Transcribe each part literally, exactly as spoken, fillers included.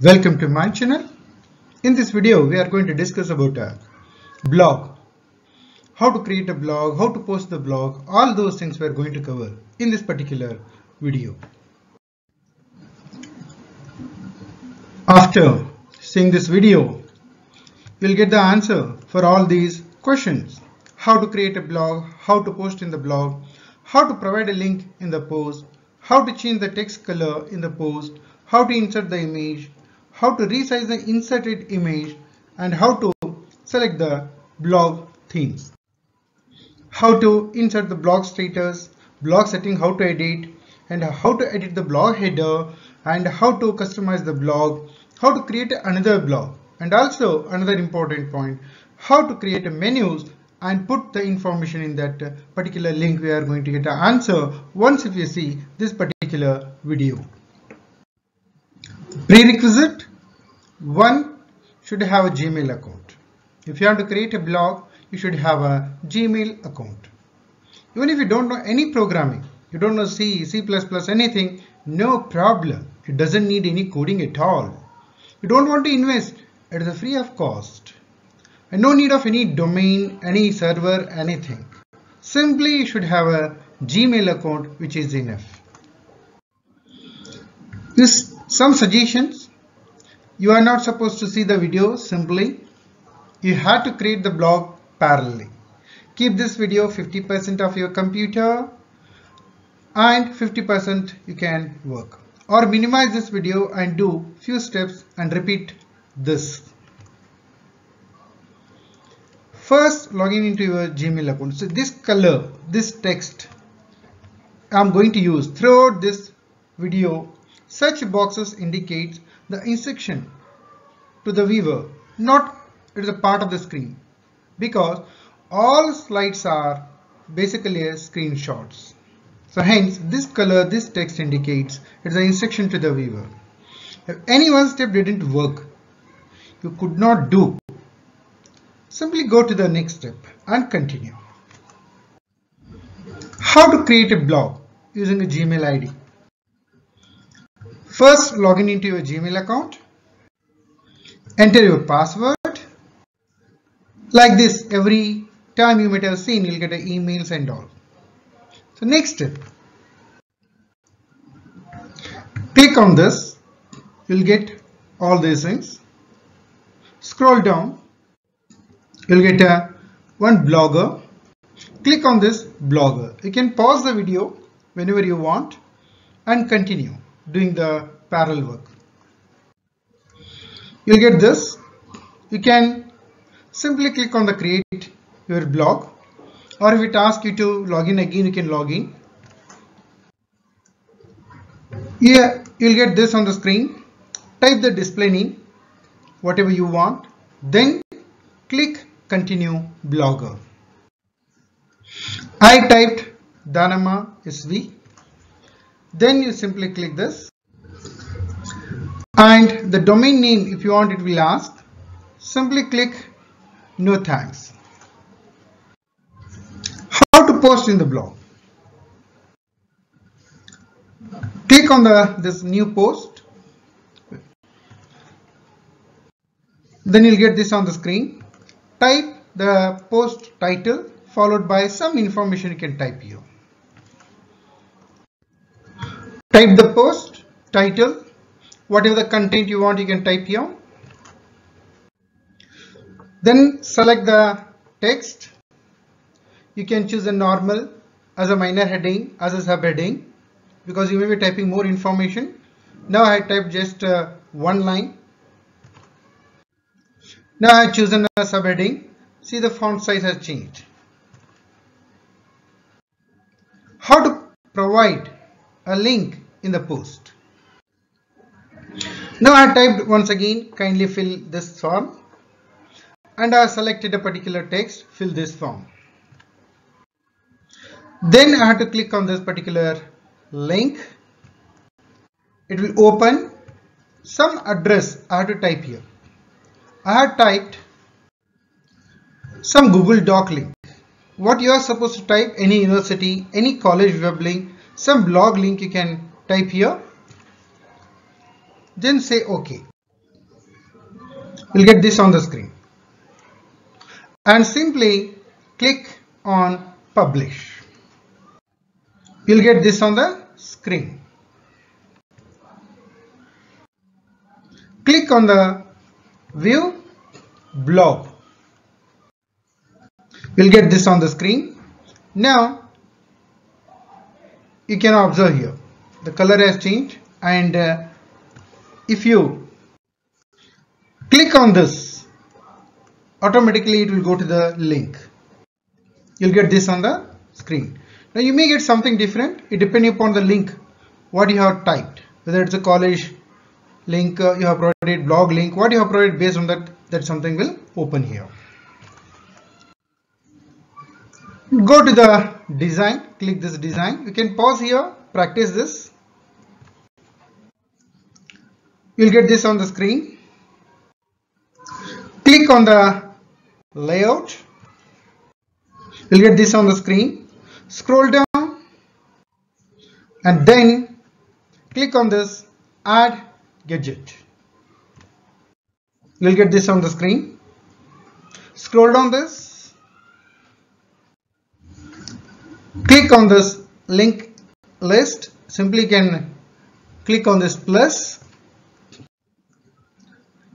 Welcome to my channel. In this video we are going to discuss about a blog, how to create a blog, how to post the blog, all those things we are going to cover in this particular video. After seeing this video you'll get the answer for all these questions: how to create a blog, how to post in the blog, how to provide a link in the post, how to change the text color in the post, how to insert the image, how to resize the inserted image, and how to select the blog themes, how to insert the blog status, blog setting, how to edit, and how to edit the blog header, and how to customize the blog, how to create another blog, and also another important point, how to create a menus and put the information in that particular link. We are going to get an answer once if you see this particular video. Prerequisite one, should have a Gmail account. If you have to create a blog, you should have a Gmail account. Even if you don't know any programming, you don't know C, C plus plus, anything, no problem. It doesn't need any coding at all. You don't want to invest, it is free of cost. And no need of any domain, any server, anything. Simply you should have a Gmail account, which is enough. This some suggestions. You are not supposed to see the video simply. You have to create the blog parallelly. Keep this video fifty percent of your computer and fifty percent you can work, or minimize this video and do few steps and repeat this. First, log in into your Gmail account. So this color, this text I'm going to use throughout this video. Such boxes indicates the instruction to the viewer, not it is a part of the screen, because all slides are basically screenshots. So hence this color, this text indicates it is an instruction to the viewer. If any one step didn't work, you could not do, simply go to the next step and continue. How to create a blog using a Gmail I D. First, log in into your Gmail account, enter your password. Like this, every time you might have seen, you'll get emails and all. So next step, click on this, you'll get all these things. Scroll down, you'll get a one blogger. Click on this blogger. You can pause the video whenever you want and continue doing the parallel work. You'll get this. You can simply click on the create your blog, or if it asks you to log in again, you can log in. Yeah, you'll get this on the screen. Type the display name, whatever you want, then click continue blogger. I typed Dhanamma S V. Then you simply click this, and the domain name, if you want, it will ask, simply click no thanks. How to post in the blog. Click on the this new post, then you'll get this on the screen. Type the post title followed by some information you can type here. Type the post title, whatever the content you want, you can type here. Then select the text. You can choose a normal as a minor heading, as a subheading, because you may be typing more information. Now I type just uh, one line. Now I choose another subheading. See, the font size has changed. How to provide a link in the post. Now I typed once again, kindly fill this form, and I selected a particular text, fill this form. Then I have to click on this particular link. It will open some address. I have to type here. I have typed some Google Doc link. What you are supposed to type, any university, any college web link, some blog link you can type here, then say OK. You'll get this on the screen. And simply click on publish. You'll get this on the screen. Click on the view blob. You'll get this on the screen. Now you can observe here the color has changed, and uh, if you click on this, automatically it will go to the link. You'll get this on the screen. Now you may get something different. It depends upon the link what you have typed, whether it's a college link, uh, you have provided blog link, what you have provided. Based on that, that something will open here. Go to the design, click this design. You can pause here, practice this. You'll get this on the screen. Click on the layout. You'll get this on the screen. Scroll down and then click on this add gadget. You'll get this on the screen. Scroll down this. Click on this link list. Simply can click on this plus.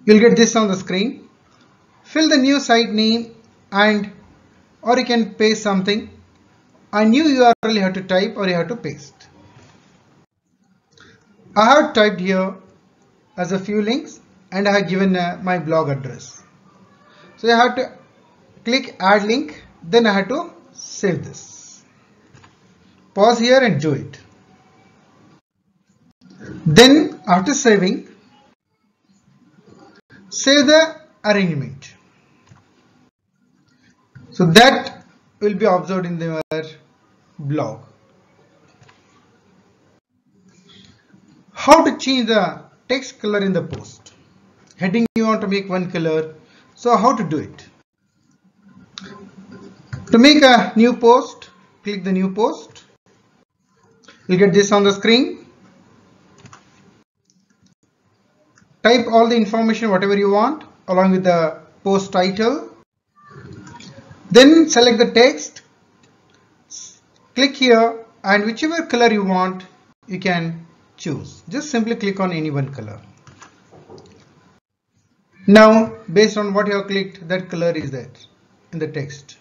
You'll get this on the screen. Fill the new site name, and or you can paste something. A new U R L you have to type or you have to paste. I have typed here as a few links, and I have given uh, my blog address. So I have to click add link. Then I have to save this. Pause here and do it. Then after saving, save the arrangement. So that will be observed in your blog. How to change the text color in the post? Heading you want to make one color. So how to do it? To make a new post, click the new post. You'll get this on the screen. Type all the information whatever you want along with the post title. Then select the text. Click here, and whichever color you want you can choose. Just simply click on any one color. Now based on what you have clicked, that color is there in the text.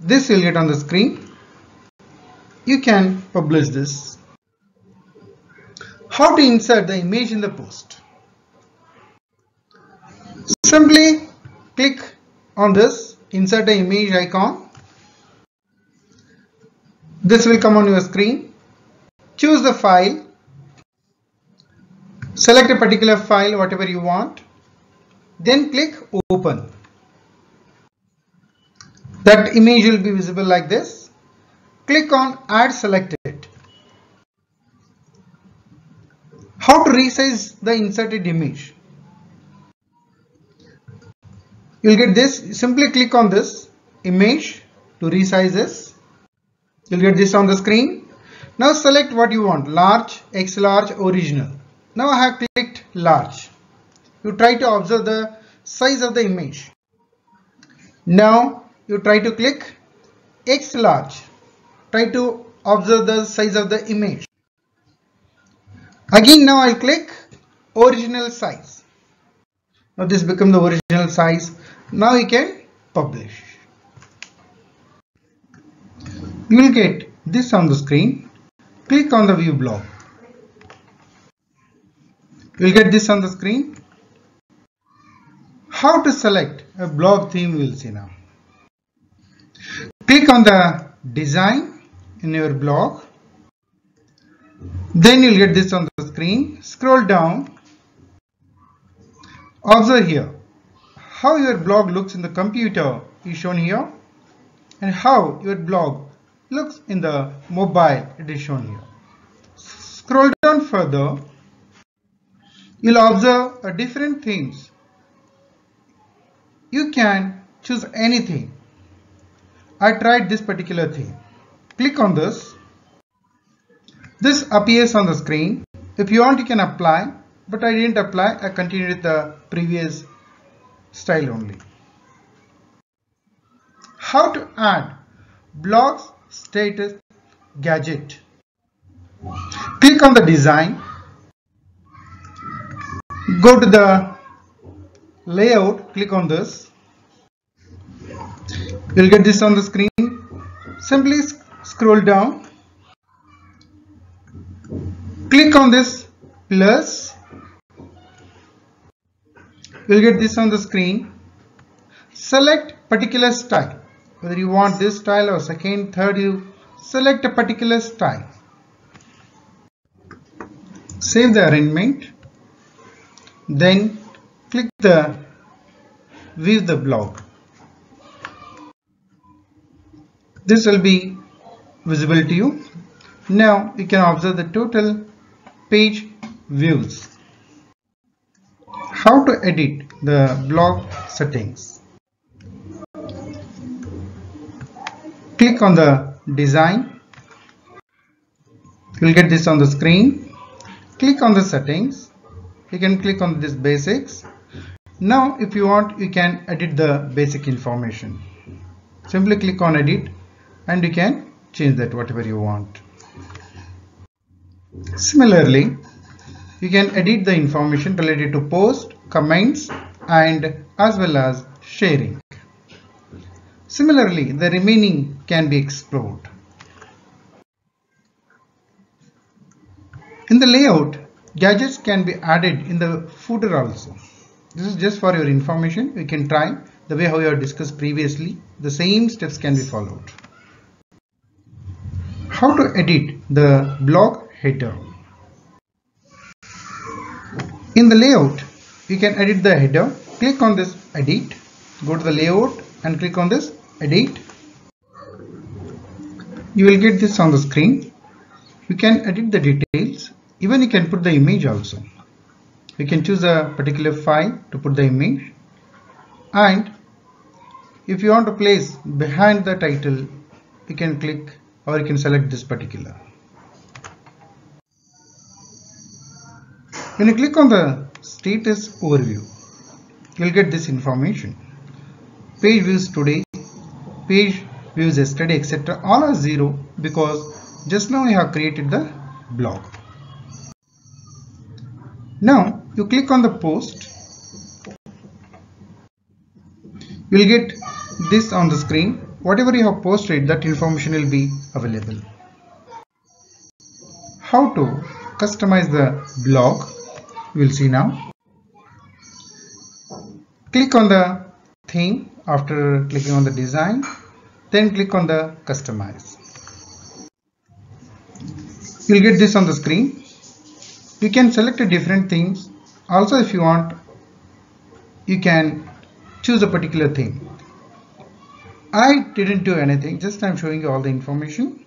This you'll get on the screen. You can publish this. How to insert the image in the post? Simply click on this insert the image icon. This will come on your screen. Choose the file. Select a particular file whatever you want. Then click open. That image will be visible like this. Click on add selected. How to resize the inserted image? You'll get this. Simply click on this image to resize this. You'll get this on the screen. Now select what you want, large, X large, original. Now I have clicked large. You try to observe the size of the image. Now you try to click X large. Try to observe the size of the image. Again now I'll click original size. Now this becomes the original size. Now you can publish. You will get this on the screen. Click on the view blob. You will get this on the screen. How to select a blog theme we will see now. Click on the design in your blog, then you'll get this on the screen. Scroll down, observe here how your blog looks in the computer is shown here, and how your blog looks in the mobile it is shown here. Scroll down further, you'll observe a different themes. You can choose anything. I tried this particular theme. Click on this. This appears on the screen. If you want, you can apply but I didn't apply. I continued the previous style only. How to add blog's status gadget. Click on the design. Go to the layout. Click on this. You'll get this on the screen. Simply sc scroll down. Click on this plus. You'll get this on the screen. Select particular style. Whether you want this style or second, third, you select a particular style. Save the arrangement. Then click the view the blog. This will be visible to you. Now you can observe the total page views. How to edit the blog settings. Click on the design. You'll get this on the screen. Click on the settings. You can click on this basics. Now if you want, you can edit the basic information. Simply click on edit and you can change that whatever you want. Similarly, you can edit the information related to post, comments, and as well as sharing. Similarly, the remaining can be explored. In the layout, gadgets can be added in the footer also. This is just for your information. You can try the way how you have discussed previously. The same steps can be followed. How to edit the blog header. In the layout, you can edit the header. Click on this edit. Go to the layout and click on this edit. You will get this on the screen. You can edit the details. Even you can put the image also. You can choose a particular file to put the image. And if you want to place behind the title, you can click or you can select this particular. When you click on the status overview, you will get this information. Page views today, page views yesterday, et cetera all are zero because just now you have created the blog. Now you click on the post. You will get this on the screen. Whatever you have posted, that information will be available. How to customize the blog, you will see now. Click on the theme after clicking on the design, then click on the customize. You will get this on the screen. You can select a different themes. Also, if you want, you can choose a particular theme. I didn't do anything, just I'm showing you all the information.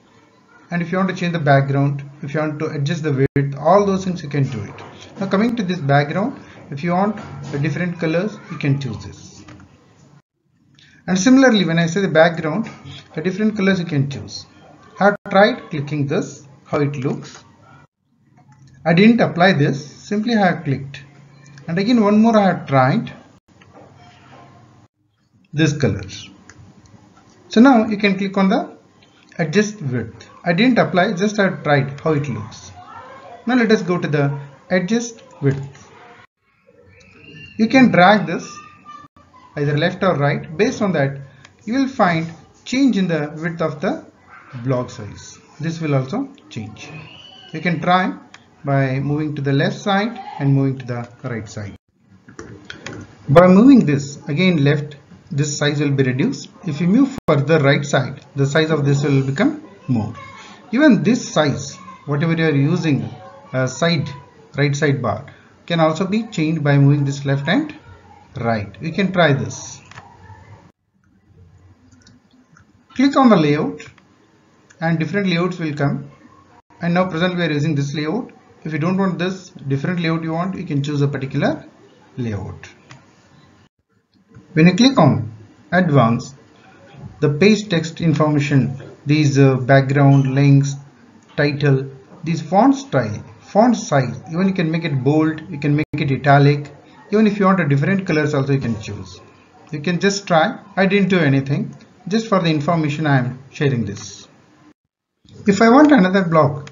And if you want to change the background, if you want to adjust the width, all those things you can do it. Now coming to this background, if you want the different colors, you can choose this. And similarly, when I say the background, the different colors you can choose. I have tried clicking this, how it looks. I didn't apply this, simply I have clicked. And again one more I have tried. This colors. So now you can click on the adjust width. I didn't apply, just I tried how it looks. Now let us go to the adjust width. You can drag this either left or right. Based on that, you will find change in the width of the blog size. This will also change. You can try by moving to the left side and moving to the right side. By moving this again left, this size will be reduced. If you move further right side, the size of this will become more. Even this size, whatever you are using, uh, side, right side bar, can also be changed by moving this left and right. You can try this. Click on the layout and different layouts will come. And now presently we are using this layout. If you don't want this different layout you want, you can choose a particular layout. When you click on advanced, the page text information, these uh, background, links, title, these font style, font size, even you can make it bold, you can make it italic, even if you want a different colors also you can choose. You can just try. I didn't do anything, just for the information I am sharing this. If I want another blog,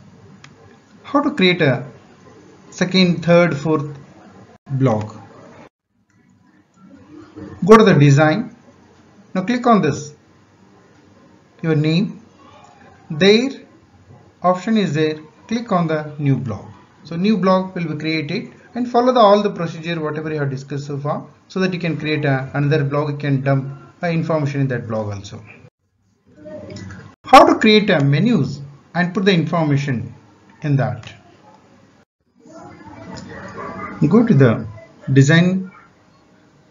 how to create a second, third, fourth blog? Go to the design. Now click on this, your name. There option is there. Click on the new blog. So new blog will be created, and follow the, all the procedure whatever you have discussed so far, so that you can create a, another blog. You can dump uh, information in that blog also. How to create a menus and put the information in that. Go to the design.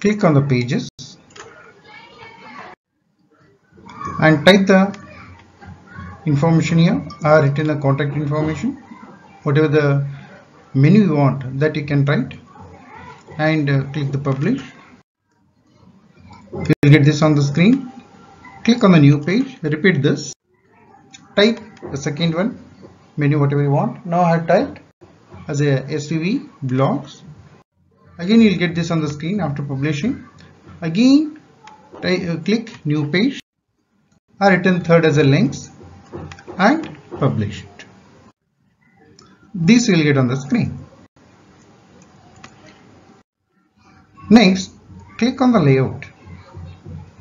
Click on the pages and type the information here, or write in the contact information, whatever the menu you want that you can write, and uh, click the publish. You will get this on the screen. Click on the new page. Repeat this. Type the second one, menu whatever you want. Now I have typed as a S V blogs. Again you will get this on the screen after publishing. Again type, uh, click new page, or written third as a links, and publish it. This you will get on the screen. Next click on the layout.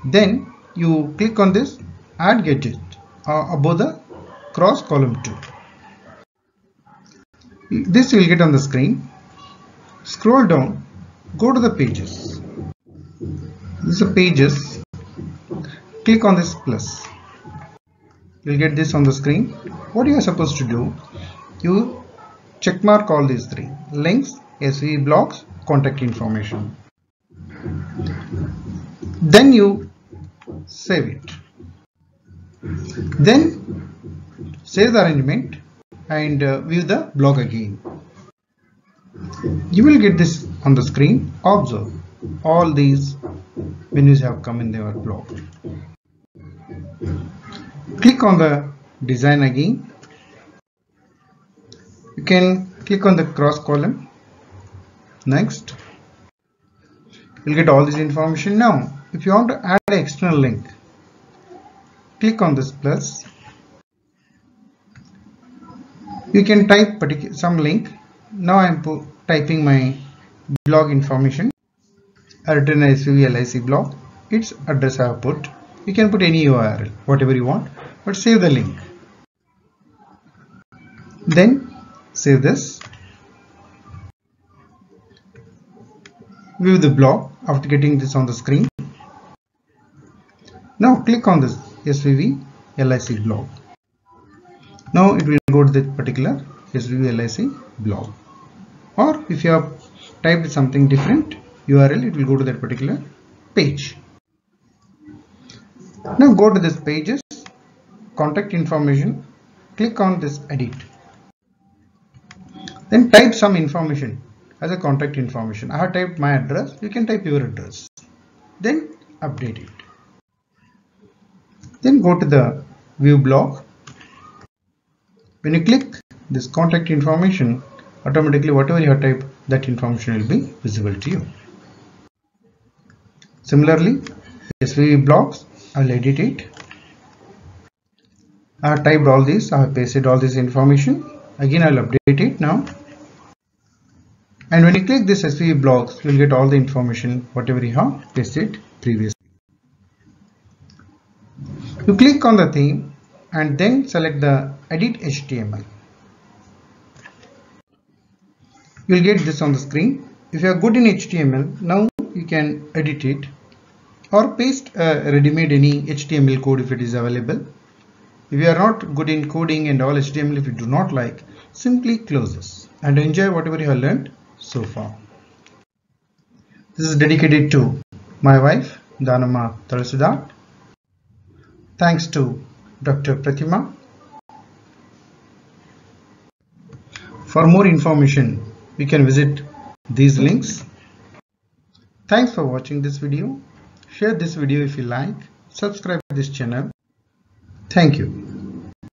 Then you click on this add gadget uh, above the cross column two. This you will get on the screen. Scroll down, go to the pages. This is the pages. Click on this plus. You'll get this on the screen. What you are supposed to do, you check mark all these three: links, S V blogs, contact information. Then you save it. Then save the arrangement and uh, view the blog again. You will get this on the screen. Observe, all these menus have come in their blog. Click on the design again. You can click on the cross column. Next, you'll get all this information. Now if you want to add an external link, click on this plus. You can type particular some link. Now I am typing my blog information. I written S V L I C blog. Its address I have put. You can put any U R L, whatever you want, but save the link. Then save this. View the blog after getting this on the screen. Now click on this S V L I C blog. Now it will go to that particular S V L I C blog. Or if you have typed something different U R L, it will go to that particular page. Now go to this pages, contact information, click on this edit. Then type some information as a contact information. I have typed my address, you can type your address. Then update it. Then go to the view blog. When you click this contact information, automatically whatever you have typed, that information will be visible to you. Similarly, S V blogs, I'll edit it. I have typed all this, I have pasted all this information. Again, I'll update it now. And when you click this S V blogs, you'll get all the information whatever you have pasted previously. You click on the theme and then select the edit H T M L. You'll get this on the screen. If you are good in H T M L, now you can edit it, or paste uh, ready-made any H T M L code if it is available. If you are not good in coding and all H T M L, if you do not like, simply close this and enjoy whatever you have learned so far. This is dedicated to my wife, Dhanama Tarasuda. Thanks to Doctor Prathima. For more information, you can visit these links. Thanks for watching this video. Share this video if you like. Subscribe to this channel. Thank you.